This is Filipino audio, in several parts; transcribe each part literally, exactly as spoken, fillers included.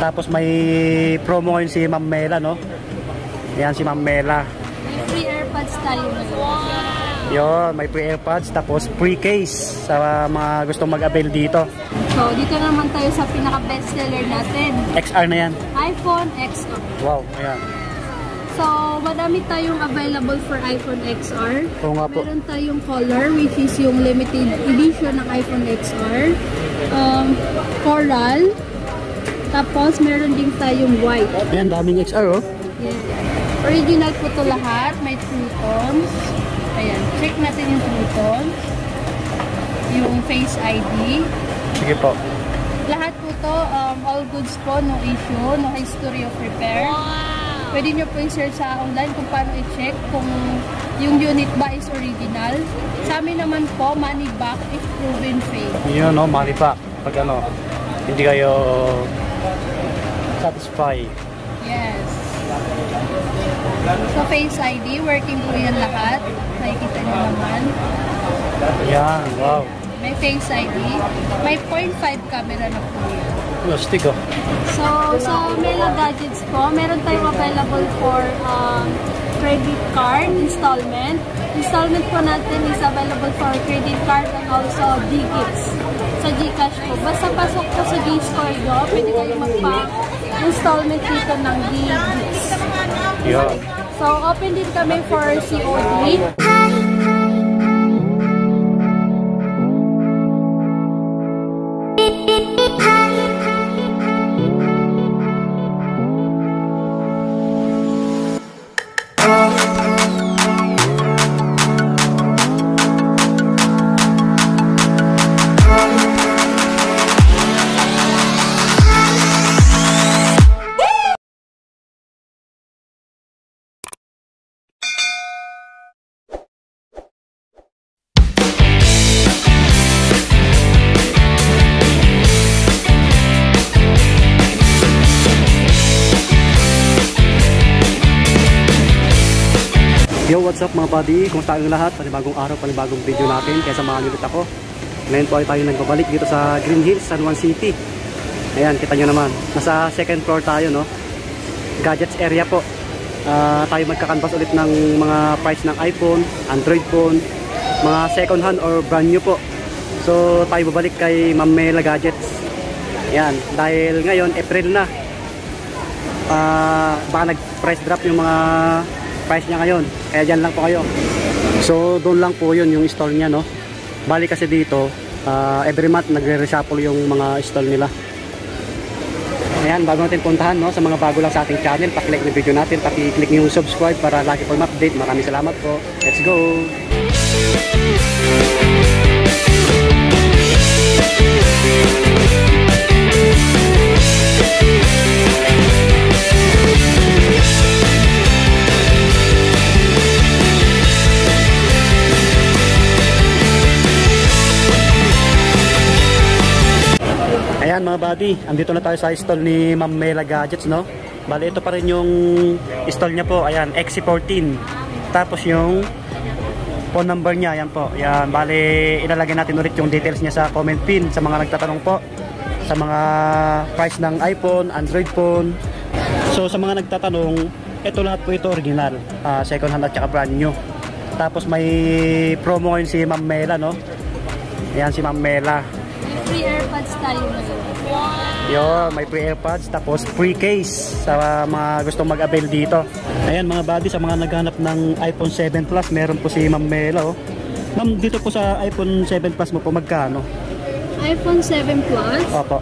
Tapos may promo ngayon si Ma'am Meyla, no? Ayan si Ma'am Meyla. May free AirPods tayo. Wow! Yun, may free AirPods. Tapos free case sa mga gustong mag-avail dito. So, dito naman tayo sa pinaka-bestseller natin. X R na yan. iPhone X R. Wow, ayan. So, madami tayong available for iPhone X R. Oo nga po. Meron tayong color, which is yung limited edition ng iPhone X R. Um, coral. Tapos, meron din tayong white. Ayan, daming X R, oh. Yes. Original po ito lahat. May two tones. Ayan, check natin yung two tones. Yung Face I D. Sige po. Lahat po ito, um, all goods po, no issue, no history of repair. Wow! Pwede nyo po i-search sa online kung paano i-check kung yung unit ba is original. Sa amin naman po, money back if proven fake. Yun, no? Money back. Pag ano, hindi kayo satisfy. Yes. So, Face I D, working po yan lahat. Nakikita nyo naman. Yan, wow. May Face I D. May point five camera na po yan. Plastic, oh. So, sa Meyla Gadgets po, meron tayong available for um, credit card installment. Installment po natin is available for credit card and also Gcash. Sa Gcash po. Basta pasok po sa G-Store nyo, pwede kayo magpa-installment dito ng Gcash. Yeah. So, open din kami for C O D. Yo, what's up mga buddy? Kumusta ang lahat? Panibagong araw, panibagong video natin. Kaya samahan ulit ako. Ngayon po ay tayo nagbabalik dito sa Green Hills San Juan City. Ayan, kita nyo naman. Nasa second floor tayo, no? Gadgets area po. Uh, tayo magkakanvas ulit ng mga price ng iPhone, Android phone, mga second hand or brand new po. So, tayo babalik kay Ma'am Meyla Gadgets. Ayan, dahil ngayon, April na. Uh, baka nag-price drop yung mga price niya ngayon, kaya dyan lang po kayo. So doon lang po yun yung store niya, no? Bali kasi dito uh, every month nagre-reshuffle yung mga store nila. Ayan, bago natin puntahan, no? Sa mga bago lang sa ating channel, pakilike na video natin, pakiclick nyo yung subscribe para lagi po yung update. Maraming salamat po. Let's go! Ayan mga buddy, andito na tayo sa stall ni Ma'am Meyla Gadgets, no? Bali, ito pa rin yung stall niya po. Ayan, X C fourteen. Tapos yung phone number niya, ayan po. Ayan, bali, ilalagay natin ulit yung details niya sa comment pin sa mga nagtatanong po. Sa mga price ng iPhone, Android phone. So, sa mga nagtatanong, ito lahat po ito original. Uh, second hand at saka brand new. Tapos may promo ngayon si Ma'am Meyla, no? Ayan, si Ma'am Meyla. Free AirPods tayo. Wow! Yun, may free AirPods. Tapos free case sa mga gustong mag-avail dito. Ayan mga buddy, sa mga naghanap ng iPhone seven Plus, meron po si Ma'am Meyla. Oh. Ma'am, dito po sa iPhone seven Plus mo po, magkano? iPhone seven Plus? Opo.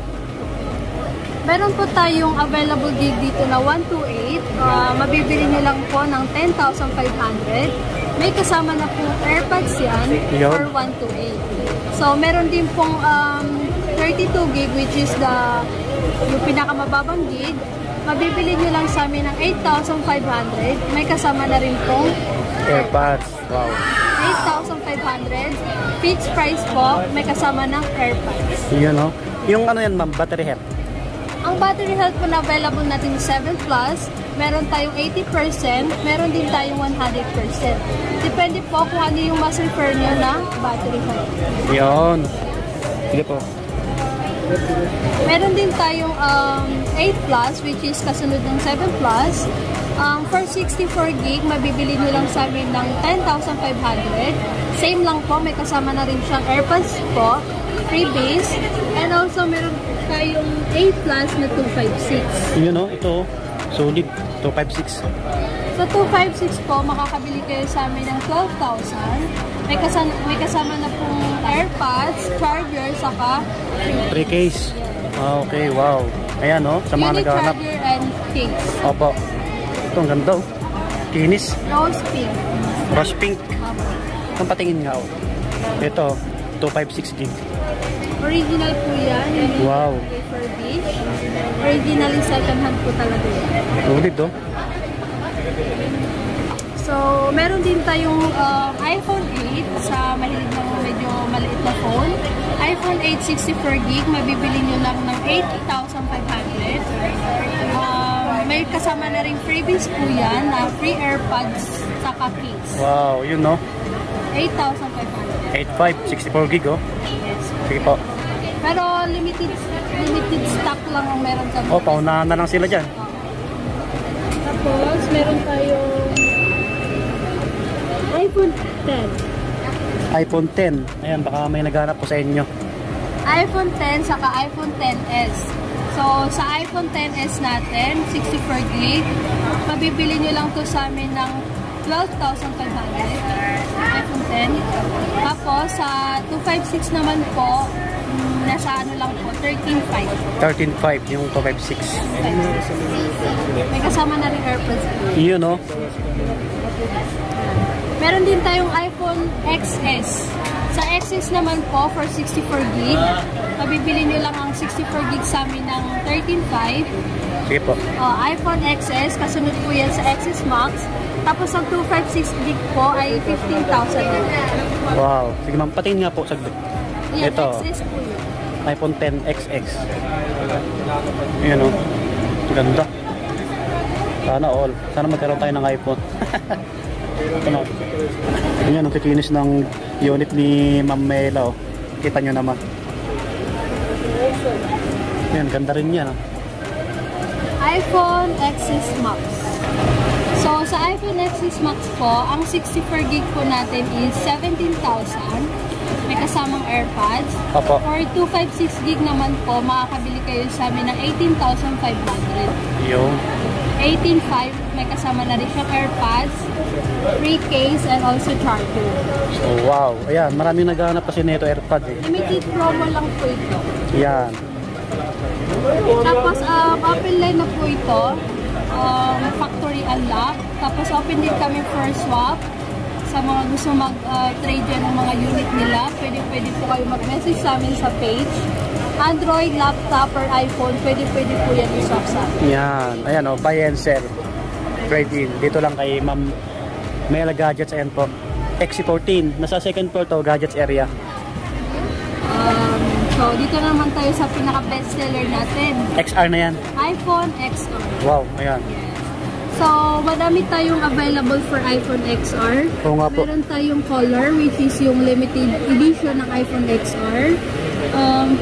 Meron po tayong available gig dito na one twenty-eight. Uh, mabibili nyo lang po ng ten thousand five hundred. May kasama na po AirPods yan for one twenty-eight. So, meron din pong um, thirty-two gig which is the yung pinakamababang gig. Mabibili nyo lang sa amin ng eight thousand five hundred. May kasama na rin pong AirPods. Wow. eight thousand five hundred. Fixed price po. May kasama ng AirPods. Yun, no? Yung ano yan, ma'am, battery health? Ang battery health po na available natin seven Plus, meron tayong eighty percent, meron din tayong one hundred percent. Depende po kung ano yung mas refer nyo na battery health. Yun. Sige po. Meron din tayong um, eight plus, which is kasunod ng seven plus. Um, for sixty-four gig, mabibili nyo lang sa amin ng ten thousand five hundred. Same lang po, may kasama na rin siyang AirPods po, freebies. And also, meron tayong eight plus na two fifty-six. Yun know, ito, solid, two fifty-six. So, two fifty-six po, makakabili kayo sa amin ng twelve thousand. May kasama, may kasama na pong AirPods, charger, saka three case. Ah, okay, wow. Ayan, no? Sa mga naghahanap. Unit, charger, and case. Opo. Ito, ang ganda, oh. Kinis. Rose pink. Rose pink. Okay. Ang patingin nga, oh. Ito, two fifty-six gig. Original po yan. Wow. Refurbished. Originally second hand po talaga yan. Loaded, oh. So, meron din tayong uh, iPhone eight sa mahilig na medyo maliit na phone. iPhone eight sixty-four gig, mabibili nyo lang ng eighty thousand five hundred. Uh, May kasama na rin freebies po yan na free AirPods sa case. Wow, yun no? eight thousand five hundred. eight thousand five hundred, sixty-four gig oh. Yes. Sige po. Pero limited limited stock lang ang meron sa mga. Oh, paunahan na lang sila dyan. Oh. Tapos, meron tayong iPhone ten. iPhone ten. Ayan, baka may naghanap po sa inyo. iPhone ten saka iPhone ten S. So, sa iPhone ten S natin, sixty-four gig, mabibili nyo lang to sa amin ng twelve thousand five hundred, iPhone ten. Tapos, sa two fifty-six naman po, nasa ano lang po, thirteen five. thirteen five, yung two fifty-six. May kasama na rin AirPods. Yun, no? Meron din tayong iPhone X S. Sa X S naman po, for sixty-four gig, mabibili nyo lang ang sixty-four gig sa amin ng thirteen five. Sige po. Uh, iPhone X S, kasunod po yan sa X S Max. Tapos ang two fifty-six gig po ay fifteen thousand. Wow. Sige ma'am, patingin nga po saglit. Yan, ito. X S po yun. iPhone ten X X. Ayan o. Ganda. Sana all. Sana magkaroon tayo ng iPhone. Ano? Ayan, ang kikinis ng unit ni Ma'am Meyla, oh. Kita nyo naman. Ayan, ganda rin yan. Oh. iPhone X S Max. So, sa iPhone X S Max po, ang sixty-four gig po natin is seventeen thousand. May kasamang AirPods. Opo. Or two fifty-six gig naman po, makakabili kayo sa amin ng eighteen thousand five hundred. Yung eighteen five, may kasama na rin siyang AirPods, free case, and also charger. Oh, wow. Ayan, maraming naghahanap kasi nito AirPods eh. Limited promo lang po ito. Ayan. Tapos, um, open line na po ito. Um, factory unlock. Tapos, open din kami for swap. Sa mga gusto mag-trade uh, yan ng mga unit nila, pwede, pwede po kayo mag-message sa amin sa page. Android, laptop, or iPhone, pwede-pwede po yan yung swap sa akin. Yan. Ayan o, buy and sell. Trade in. Dito lang kay Ma'am Meyla Gadgets. Ayan po. X C fourteen. Nasa second floor to, gadgets area. Um, so, dito naman tayo sa pinaka-bestseller natin. X R na yan. iPhone X R. Wow, ayan. Yes. So, madami tayong available for iPhone X R. Oo nga po. Meron tayong color, which is yung limited edition ng iPhone X R. Um,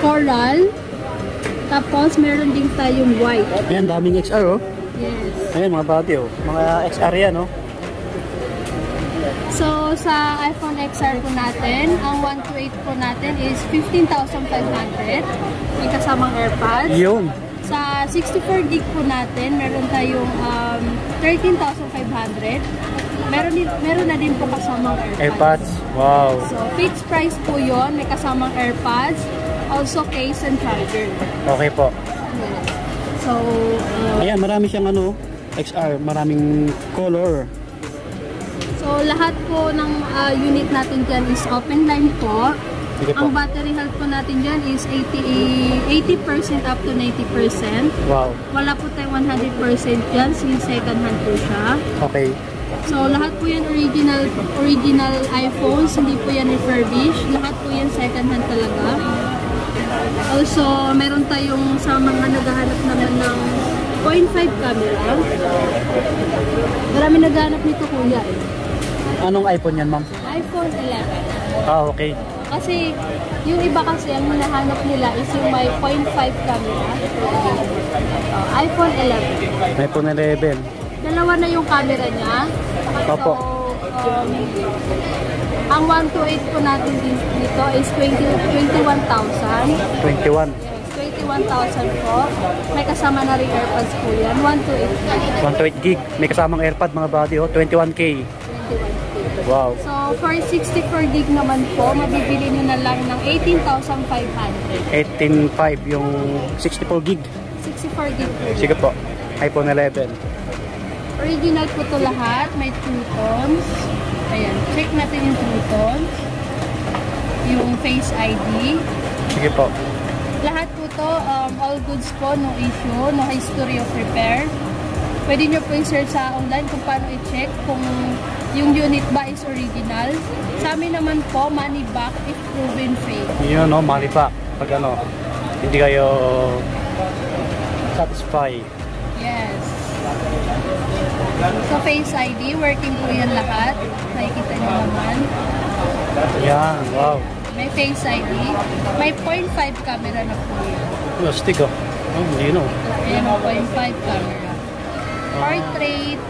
coral. Tapos, meron din tayong white. Ayan, daming X R, oh. Yes. Ayan, mga body, oh. Mga X R yan, oh. So, sa iPhone X R po natin, ang one twenty-eight po natin is fifteen thousand five hundred. May kasamang AirPods. Yun. Sa sixty-four gig po natin, meron tayong um, thirteen thousand five hundred. Meron, din, meron na din po kasamang AirPods. AirPods. Wow. So, fixed price po yun. May kasamang AirPods. Also, case and charger. Okay po. Yes. So, uh, ayan, marami siyang ano, X R. Maraming color. So, lahat po ng uh, unit natin dyan is open line po. Sige po. Ang battery health po natin dyan is eighty percent up to ninety percent. Wow. Wala po tayo one hundred percent dyan since second hand po siya. Okay. So, lahat po yan original original iPhones, hindi po yan refurbished. Lahat po yan second hand talaga. Also, meron tayong sa mga naghahanap naman ng point five camera. Marami naghahanap nito kuya eh. Anong iPhone yan, ma'am? iPhone eleven. Ah, okay. Kasi yung iba kasi ang hinahanap nila is yung may point five camera. Uh, iPhone eleven. iPhone eleven. Dalawa na yung camera niya. Opo. So, um, ang one twenty-eight po natin dito is twenty-one thousand. twenty-one. twenty-one thousand po. May kasama na rin AirPods po yan. one twenty-eight gig. May kasamang AirPod mga buddy. Oh. twenty-one K. twenty-one K. Wow. So, for sixty-four gig naman po, mabibili nyo na lang ng eighteen thousand five hundred. eighteen thousand five hundred yung sixty-four gig. sixty-four gig. Sige po. iPhone eleven. Original po to lahat. May two tones. Ayan. Check natin yung two tones. Yung Face I D. Sige po. Lahat po to, um, all goods po, no issue, no history of repair. Pwede nyo po i-search sa online kung paano i-check kung yung unit ba is original. Sa amin naman po, money back if proven fake. Yun, no, money back. Pag ano, hindi kayo satisfied. Yes. So, Face I D, working po yan lahat. Nakikita nyo naman. Yan, wow. May Face I D. May point five camera na po yun. Plastic ah. Oh, hindi no. Ayan, point five camera. Portrait.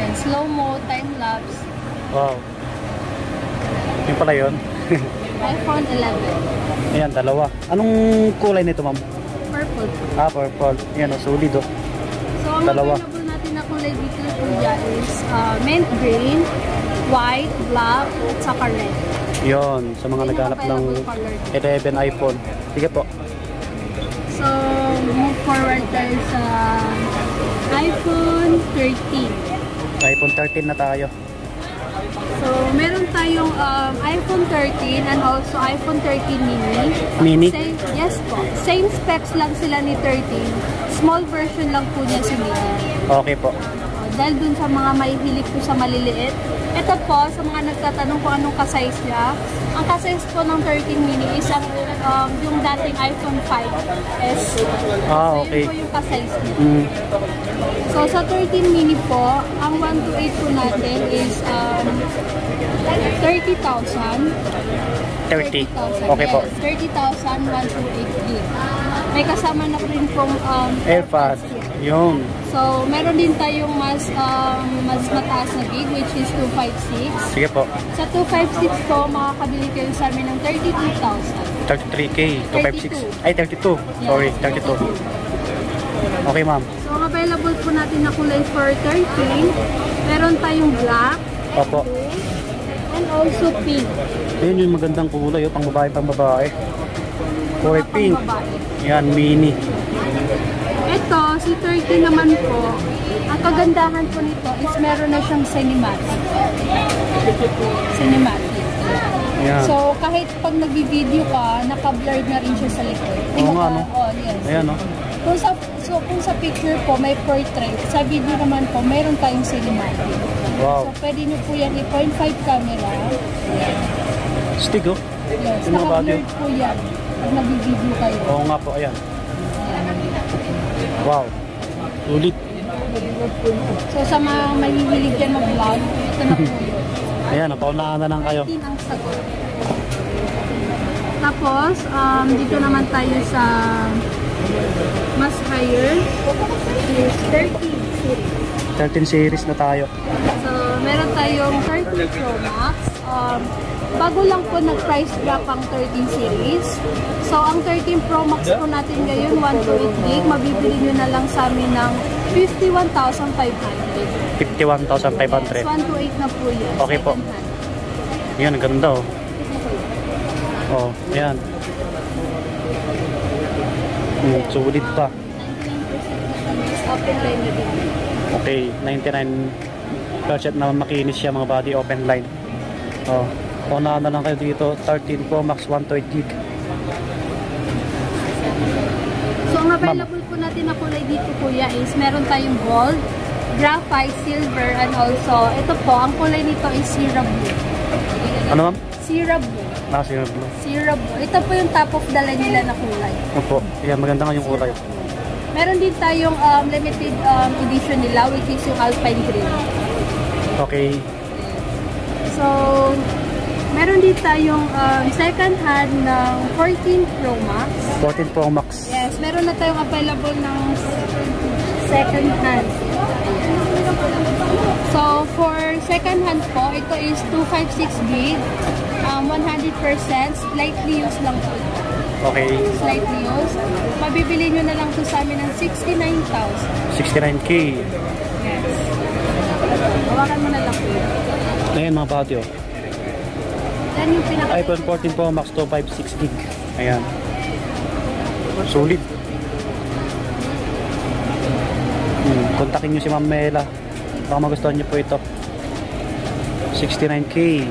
Yan, slow-mo, time-lapse. Wow. Yung pala yun. iPhone eleven. Ayan, dalawa. Anong kulay nito, ma'am? Purple. Ah, purple. Ayan, oh, solid oh. So, ang available natin na kulay dito po dyan is uh, mint green, white, black, at saka red. Yun, sa mga naghanap ng eleven iPhone. Sige po. So, move forward tayo sa iPhone thirteen. iPhone thirteen na tayo. So, meron tayong um, iPhone thirteen and also iPhone thirteen mini. Mini? Same, yes po. Same specs lang sila ni thirteen. Small version lang po niya si mini. Okay po. Uh, dahil dun sa mga may hilig po sa maliliit. Ito po, sa mga nagtatanong kung anong ka-size niya, ang ka-size po ng thirteen mini is ang, um, yung dating iPhone five S. Ah, okay. So, yun po yung ka-size niya. Mm. So, sa thirteen mini po, ang one twenty-eight po natin is um, thirty thousand. thirty thousand. Okay yes, po. thirty thousand one twenty-eight gig. May kasama na rin pong um, AirPods. Yung. So, meron din tayong mas, um, mas mataas na gig, which is two fifty-six. Sige po. Sa two fifty-six po, makakabili kayo sa amin ng thirty-two thousand. thirty-three K, two fifty-six. Ay, thirty-two. Yes, sorry, thirty-two. thirty-two. Okay, ma'am. So, available po natin na kulay for thirteen. Meron tayong black. Opo. And also pink. Ayun yung magandang kulay, oh, pang babae, pang babae. Kulay pink. Yan, mini. Ito, si thirteen naman po, ang kagandahan po nito is meron na siyang cinematic. Cinematic. Ayan. So, kahit pag nag-video ka, naka-blurred na rin siya sa likod. Oo nga, no? Oo, yes. Ayan, no? Kung sa, so, kung sa picture po, may portrait. Sa video naman po, meron tayong cinematic. Wow. So, pwede nyo po yan i-point five camera. Ayan. Stig, oh. Yes, naka-blurred po yan pag nag-video kayo. Oo nga po, ayan. Wow, ulit. So sa mga mahihilig dyan mag-vlog, ito na po yun. Ayan, napaunahan na lang kayo. thirteen ang sagot. Tapos, um, dito naman tayo sa mas higher. Is thirteen series. thirteen series na tayo. So, meron tayong thirteen Pro Max. Um, bago lang po nag-price drop ang thirteen series. So, ang thirteen Pro Max po natin ngayon, one twenty-eight gig, mabibili nyo na lang sa amin ng fifty-one thousand five hundred. fifty-one thousand five hundred. Yes, one twenty-eight na po yun. Okay po. Yan, ganda oh. Oh, yan. Hmm, sulit pa. Open line na din. Okay, ninety-nine percent naman makinis siya mga body, open line. Oh. Una na lang kayo dito, thirteen Pro Max one twenty-eight gig. So, ang available po natin na kulay dito kuya is meron tayong gold, graphite, silver, and also, ito po, ang kulay nito is Sierra Blue. Ano ma'am? Sierra Blue. Ah, Sierra Blue. Sierra Blue. Ito po yung top of the line nila na kulay. Opo. Ayan, maganda nga yung kulay. Meron din tayong um, limited um, edition nila, which is yung Alpine Green. Okay. So, Meron din tayong uh, second hand ng fourteen Pro Max. fourteen Pro Max. Yes, meron na tayong available ng second hand. So, for second hand po, ito is two fifty-six gig. Um, one hundred percent. Slightly used lang po. Okay. Slightly used. Mabibili nyo na lang ito sa amin ng sixty-nine thousand. sixty-nine K. Yes. Hawakan mo na lang po. Ayan mga patio. Yan yung pinaka iPhone fourteen Pro Max two fifty-six gig. Ayan. Solid. Hmm. Kontakin nyo si Ma'am Meyla. Baka magustuhan nyo po ito. sixty-nine K.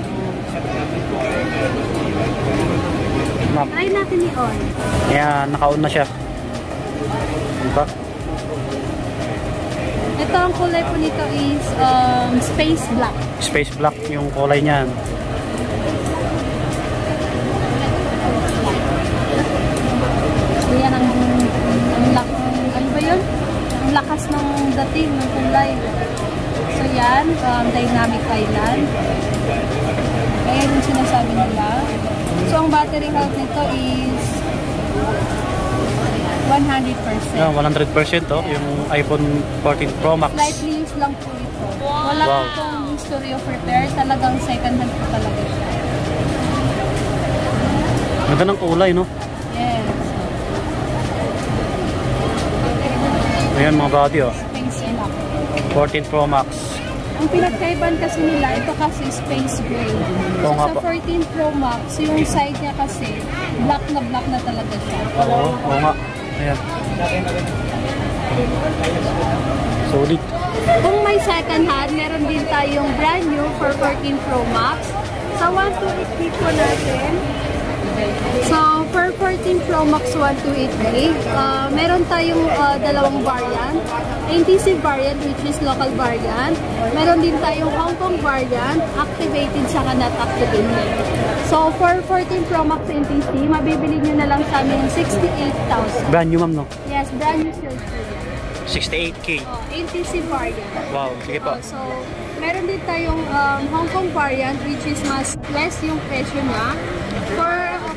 Try natin i-on. Ayan, naka-on na siya. Diba? Ito, ang kulay po nito is um, space black. Space black yung kulay niyan. Ayan, ang, ang, ang, ano ba yun? Ang lakas ng dating, ng kulay. So yan, um, dynamic island. Ayan yung sinasabi nila. So, ang battery health nito is one hundred percent. Yeah, one hundred percent oh, yung iPhone fourteen Pro Max. Lightly used lang po ito. Wow. Wala wow. Itong history of repair. Talagang second hand po talaga siya. Ganda ng kulay, no? Yes. Ayan mga body, oh. fourteen Pro Max. Ang pinagkaiban kasi nila, ito kasi space gray. So, sa fourteen Pro Max, yung side niya kasi, black na black na talaga siya. Oo, oo nga. Ayan. Solid. Kung may second hand, meron din tayong brand new for fourteen Pro Max. Sa one twenty-eight gig po natin. So, for fourteen Pro Max one twenty-eight gig, uh, meron tayong uh, dalawang variant. N T C variant, which is local variant. Meron din tayong Hong Kong variant, activated siya ka not activated. So, for fourteen Pro Max N T C, mabibili nyo na lang sa amin sixty-eight thousand. Brand new, ma'am, no? Yes, brand new sales for you. sixty-eight K? Oh, N T C variant. Wow, sige po. Oh, so, meron din tayong um, Hong Kong variant, which is mas less yung presyo niya. For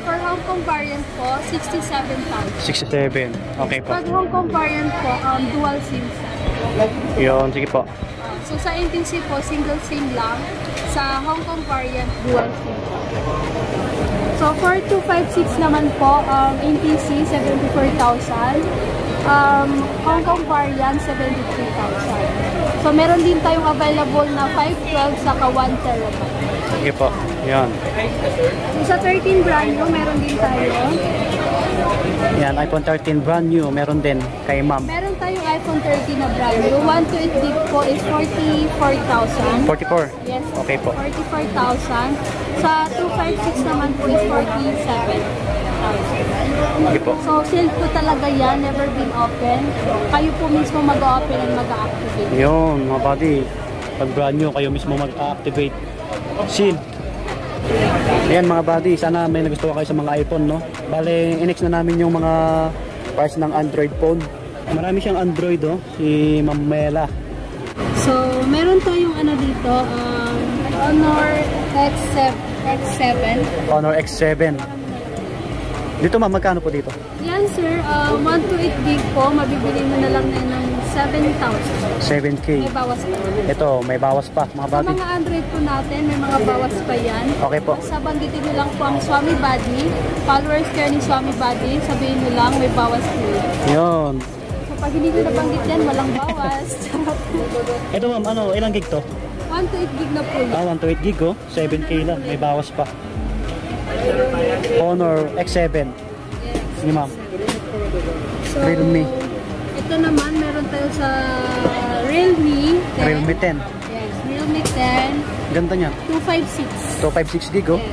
For Hong Kong variant po, sixty-seven thousand. sixty-seven, okay po. Pag Hong Kong variant po, um, dual SIM siya. Yun, sige po. Uh, so sa N T C po, single SIM lang. Sa Hong Kong variant, dual SIM po. So for two fifty-six naman po, um, N T C, seventy-four thousand. Um, Hong Kong variant, seventy-three thousand. So meron din tayong available na five twelve saka one terabyte. Sige po, yan. So, sa thirteen brand new, meron din tayo. Yan, iPhone thirteen brand new, meron din kay ma'am. Meron tayong iPhone thirteen na brand new. one twenty-eight gig po is forty-four thousand. forty-four? Yes. Okay po. forty-four thousand. Sa two fifty-six naman po is forty-seven thousand. Okay po. So, sealed po talaga yan. Never been open. Kayo po mismo mag-open and mag-activate. Yun, mga buddy. Pag brand new, kayo mismo mag-activate. Shield. Ayan mga buddy, sana may nagustuhan kayo sa mga iPhone, no? Bale, inex na namin yung mga parts ng Android phone. Marami siyang Android, oh, si Ma'am Meyla. So, meron tayong ano dito, um, Honor X seven. Honor X seven. Dito ma'am, magkano po dito? Yan sir, uh, one twenty-eight gig po, mabibili mo na lang na ng seven thousand. seven K. May bawas pa. Ito, may bawas pa mga buddy. Sa mga Android po natin, may mga bawas pa yan. Okay po. Sa banggitin nyo lang po ang Swamme buddy, followers kayo ni Swamme buddy, sabihin nyo lang may bawas po. Yun. So pag hindi nyo nabanggit yan, walang bawas. Ito ma'am, ano, ilang gig to? one twenty-eight gig na po. Ah, one twenty-eight gig oh, seven K lang, may bawas pa. Honor X seven. Yes. Ni ma'am. So, Realme. Ito naman, meron tayo sa Realme ten. Realme ten. Yes, Realme ten. Ganda niya. two fifty-six. two fifty-six gig, oh. Yes.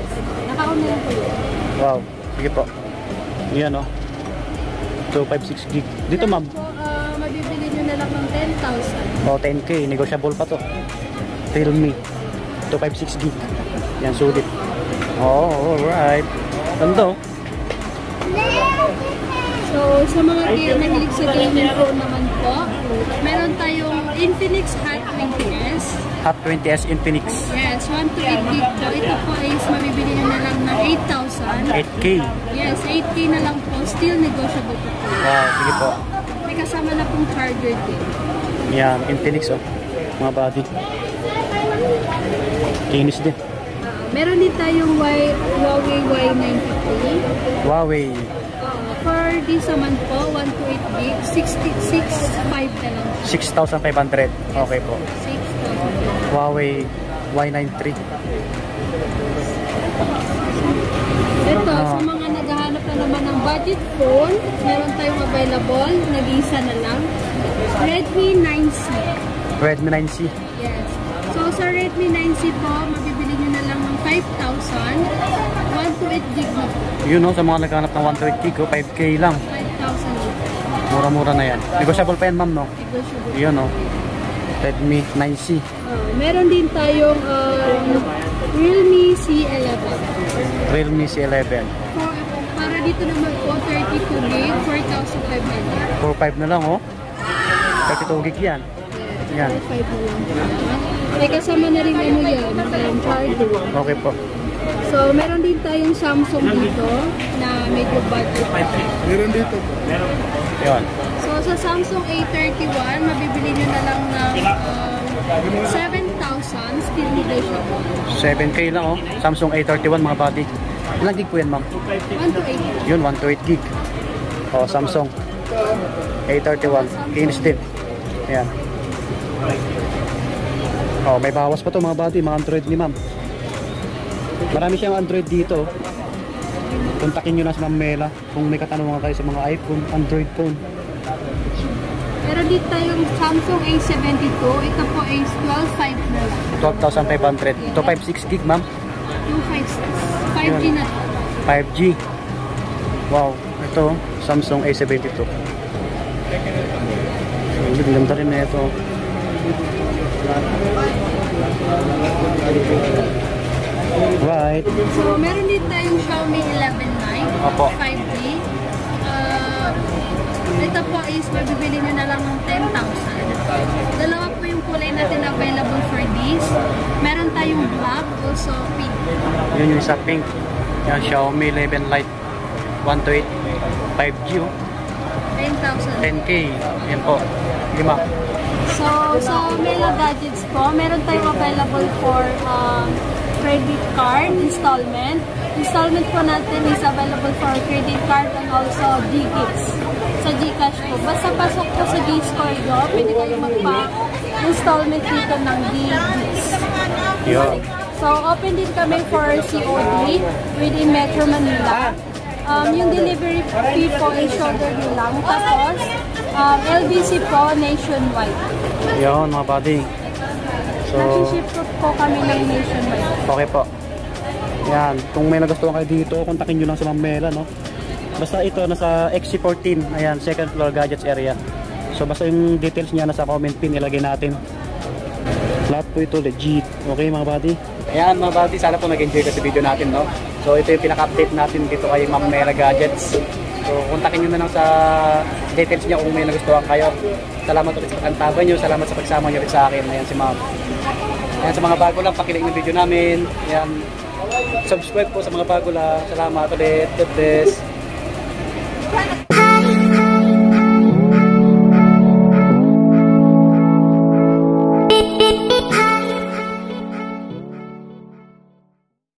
Naka-on na lang po yun. Wow. Sige po. Yan, oh. two fifty-six gig. Dito, ma'am. Uh, mabibili nyo na lang ng ten thousand. Oh, ten K. Negotiable pa to. Realme. two fifty-six gig. Yan, sulit. Oh, alright. Tando. So, sa mga nahilig sa gaming phone naman po, meron tayong Infinix Hot twenty S. Hot twenty S Infinix. Yes, one to eight gig po. Ito po is mabibili nyo na lang ng eight thousand. eight K? Yes, eight K na lang po. Still negotiable po po. Wow, sige po. May kasama na pong charger din. Yeah, Infinix oh. Mga buddy. Kinis din. Uh, meron din tayong y, Huawei Y ninety-three. Huawei. For this naman po, one to eight gig, six thousand five hundred na lang. six thousand five hundred. Okay po. six thousand five hundred. Huawei Y ninety-three. Ito, ah. Sa mga naghahanap na naman ng budget phone, meron tayong available, nag-isa na lang. Redmi nine C. Redmi nine C? Yes. So, sa Redmi nine C po, mabibili nyo na lang ng five thousand. one to eight gig na po. Yun no, sa mga naghanap ng one to eight gig, oh, five K lang. five thousand. Mura-mura na yan. Negotiable pa yan, ma'am, no? Negotiable. Yun no. Redmi nine C. Uh, meron din tayong uh, Realme C eleven. Realme C eleven. For, para dito naman po, thirty-two gig, four thousand five hundred. forty-five na lang, oh. thirty-two gig yan. Yan. forty-five na lang. May kasama na rin ano yan. Okay po. So, meron din tayong Samsung dito na medyo budget. Meron dito. Meron. Yun. So, sa Samsung A thirty-one, mabibili nyo na lang ng uh, seven thousand. Still negotiable. seven K lang oh. Samsung A thirty-one mga buddy. Ilang gig po yan ma'am? one to eight. Yun, one to eight gig. O, oh, Samsung A thirty-one. Kinis din. Ayan. O, oh, may bawas pa to mga buddy. Mga Android ni ma'am. Marami siyang Android dito. Kontakin nyo na si Ma'am Meyla kung may katanungan kayo sa mga iPhone, Android phone. Meron dito tayong Samsung A seventy-two. Ito po is twelve thousand five hundred. twelve thousand five hundred. Ito five six gig ma'am. five G na to. five G. Wow. Ito Samsung A seventy-two. Ganda rin na ito. Right. So, meron din tayong Xiaomi eleven Lite five G. Uh, ito po is mabibili nyo na lang ng ten thousand. Dalawa po yung kulay natin available for this. Meron tayong black, also pink. Yun yung isa pink. Yung Xiaomi eleven Lite one to eight five G. Oh. ten thousand. ten K. Yan po. Lima. So, sa Meyla Gadgets po, meron tayong available for um, credit card installment. Installment po natin is available for credit card and also Gcash. Sa Gcash po. Basta pasok po sa Gcash ko, pwede kayo magpa-installment dito ng Gcash. Yeah. So, open din kami for C O D within Metro Manila. Um, yung delivery fee po is shoulder nyo lang. Tapos, um, L B C po nationwide. Yun, mga buddy. So, nag-ship po kami ng nationwide. Okay po. Yan. Kung may nagustuhan kayo dito, kontakin nyo lang sa Ma'am Meyla, no? Basta ito, nasa X C fourteen. Ayan, second floor gadgets area. So, basta yung details niya nasa comment pin, ilagay natin. Lahat po ito legit. Okay, mga buddy? Ayan, mga buddy. Sana po nag-enjoy ka sa video natin, no? So, ito yung pinaka-update natin dito kay Ma'am Meyla Gadgets. So, kontakin nyo na lang sa details niya kung may nagustuhan kayo. Salamat ulit sa pagkantabay nyo. Salamat sa pagsama nyo ulit sa akin. Ayan si Ma'am. Ayan, sa mga bago lang, pakinig ng video namin. Ayan, subscribe po sa mga bago lang. Salamat ulit. God bless.